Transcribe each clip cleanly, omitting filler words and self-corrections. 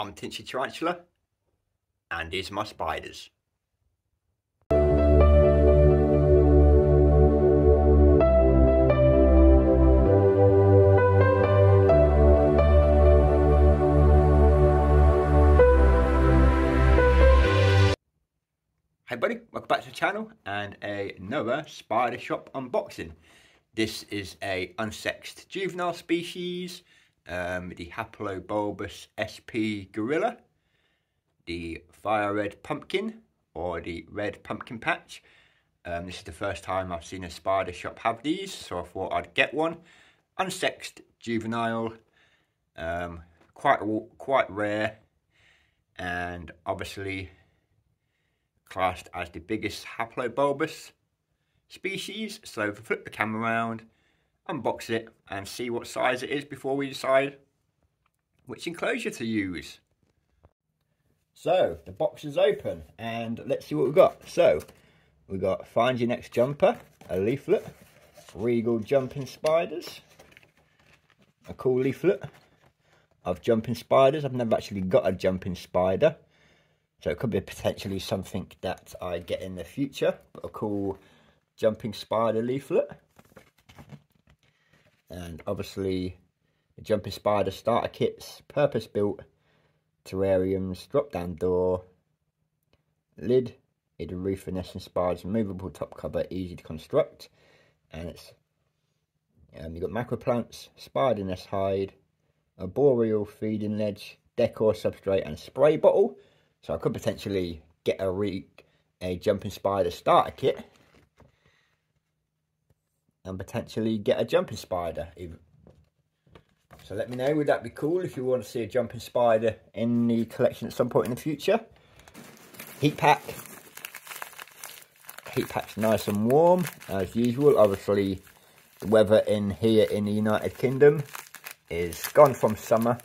I'm Tinchy Tarantula, and these are my spiders. Hey buddy, welcome back to the channel and another spider shop unboxing. This is a unsexed juvenile species, the Hapalopus sp. Guerrilla, the Fire Red Pumpkin, or the Red Pumpkin Patch. This is the first time I've seen a spider shop have these, so I thought I'd get one. Unsexed juvenile, quite rare, and obviously classed as the biggest Hapalopus species. So if we flip the camera around, unbox it and see what size it is before we decide which enclosure to use. So the box is open and let's see what we've got. So we've got Find Your Next Jumper, a leaflet, Regal Jumping Spiders, a cool leaflet of jumping spiders. I've never actually got a jumping spider, so it could be potentially something that I get in the future, but a cool jumping spider leaflet. And obviously the jumping spider starter kits, purpose built terrariums, drop down door, lid, hidden roof, nest spiders, removable top cover, easy to construct. And it's you've got macro plants, spider nest hide, arboreal feeding ledge, decor substrate and spray bottle. So I could potentially get a jumping spider starter kit and potentially get a jumping spider even. So let me know, would that be cool if you want to see a jumping spider in the collection at some point in the future? Heat pack. Heat pack's nice and warm as usual. Obviously the weather in here in the United Kingdom is gone from summer.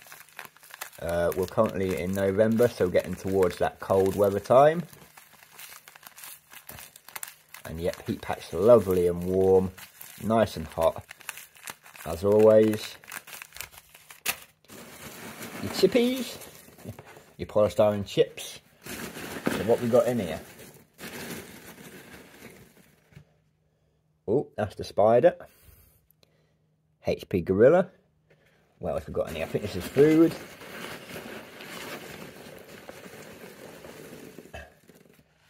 We're currently in November, so getting towards that cold weather time. And yet heat pack's lovely and warm, nice and hot as always. Your chippies, your polystyrene chips. So what we got in here? Oh, that's the spider HP Guerrilla. What else we got in here? I think this is food.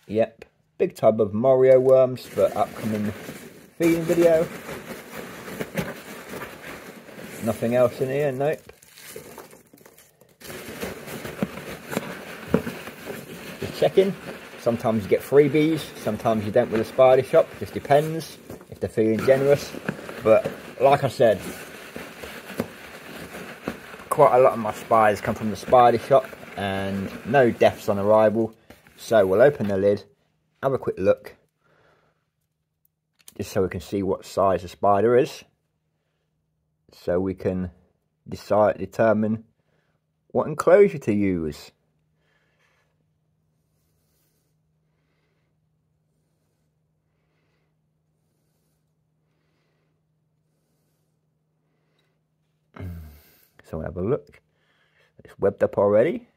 Yep, big tub of Morio worms for upcoming feeding video. Nothing else in here, nope. Just checking. Sometimes you get freebies, sometimes you don't with a spider shop. Just depends if they're feeling generous. But like I said, quite a lot of my spiders come from the spider shop and no deaths on arrival. So we'll open the lid, have a quick look, just so we can see what size the spider is, so we can determine what enclosure to use. So we'll have a look. It's webbed up already.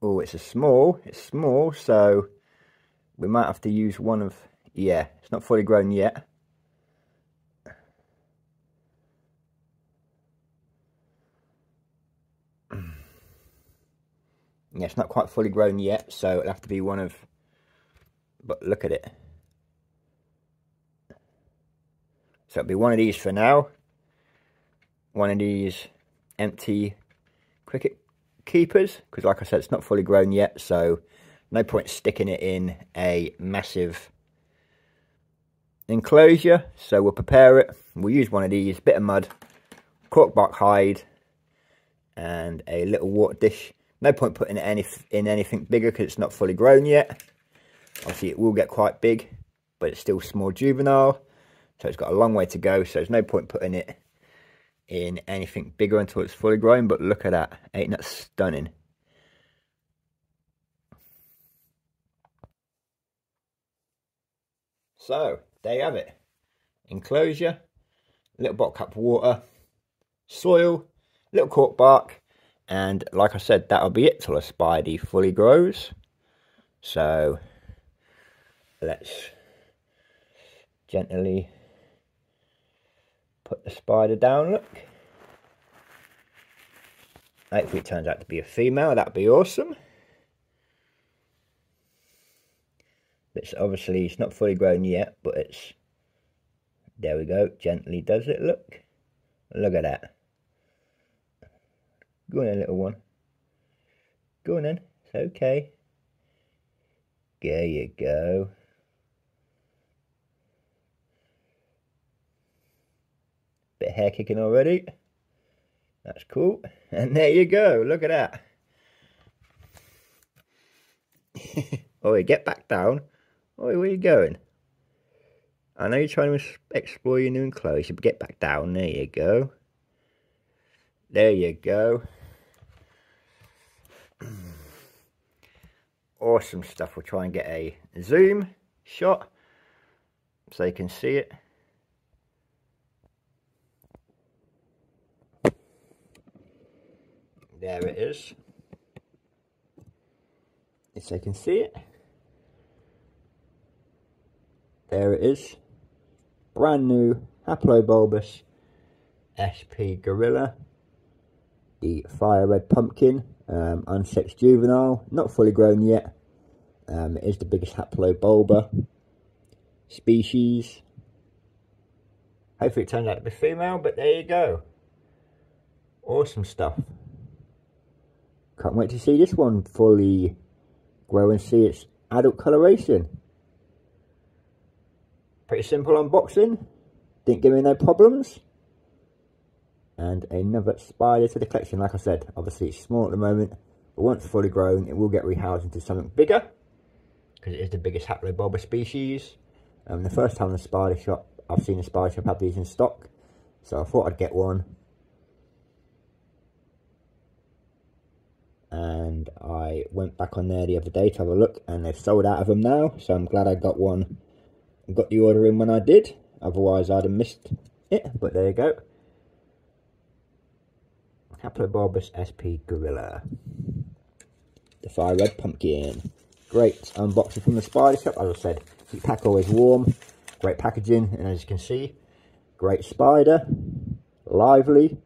Oh, it's small, so we might have to use one of, yeah, it's not fully grown yet. Yeah, it's not quite fully grown yet, so it'll have to be one of, but look at it. So it'll be one of these for now. One of these empty cricket keepers, because like I said, it's not fully grown yet, so no point sticking it in a massive enclosure. So we'll prepare it, we'll use one of these, bit of mud, cork bark hide and a little water dish. No point putting it in anything bigger because it's not fully grown yet. Obviously it will get quite big, but it's still small juvenile, so it's got a long way to go, so there's no point putting it in anything bigger until it's fully grown. But look at that, ain't that stunning? So there you have it, enclosure, little bottle cup water, soil, a little cork bark, and like I said, that'll be it till a spidey fully grows. So let's gently put the spider down. Look, hopefully it turns out to be a female. That'd be awesome. It's obviously, it's not fully grown yet, but it's, there we go, gently does it. Look, look at that. Go on then, little one, go on then, it's okay. There you go. Bit of hair kicking already, that's cool. And there you go, look at that. Oi, get back down. Oi, where are you going? I know you're trying to explore your new enclosure, but get back down. There you go. There you go. Awesome stuff. We'll try and get a zoom shot so you can see it. There it is. So you can see it. There it is. Brand new Hapalopus sp. Guerrilla, the Fire Red Pumpkin, unsexed juvenile, not fully grown yet. It is the biggest Hapalopus species. Hopefully it turns out to be female, but there you go. Awesome stuff. Can't wait to see this one fully grow and see its adult coloration. Pretty simple unboxing. Didn't give me no problems. And another spider to the collection. Like I said, obviously it's small at the moment, but once fully grown, it will get rehoused into something bigger, because it is the biggest Hapalopus species. The first time in the spider shop, I've seen a spider shop have these in stock, so I thought I'd get one. And I went back on there the other day to have a look, and they've sold out of them now, so I'm glad I got one and got the order in when I did, otherwise I'd have missed it. But there you go, Hapalopus sp. Guerrilla, the Fire Red Pumpkin. Great unboxing from the spider shop. As I said, keep pack always warm. Great packaging, and as you can see, great spider, lively,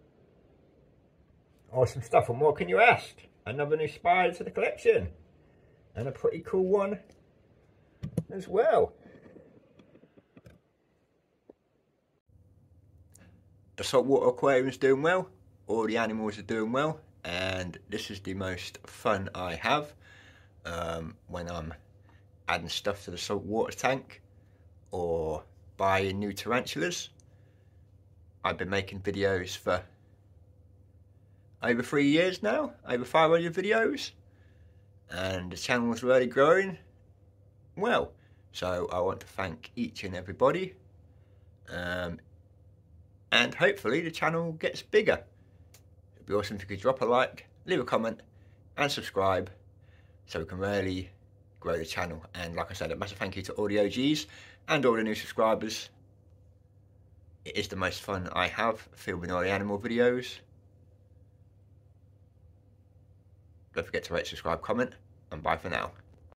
awesome stuff. And what can you ask? Another new spider to the collection, and a pretty cool one as well. The saltwater aquarium is doing well, all the animals are doing well, and this is the most fun I have when I'm adding stuff to the saltwater tank or buying new tarantulas. I've been making videos for over 3 years now, over 500 videos, and the channel is really growing well. So I want to thank each and everybody, and hopefully the channel gets bigger. It'd be awesome if you could drop a like, leave a comment and subscribe, so we can really grow the channel. And like I said, a massive thank you to all the OGs and all the new subscribers. It is the most fun I have filming all the animal videos. Don't forget to rate, subscribe, comment, and bye for now.